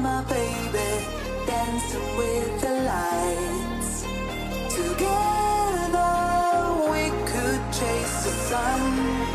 My baby, dancing with the lights. Together we could chase the sun.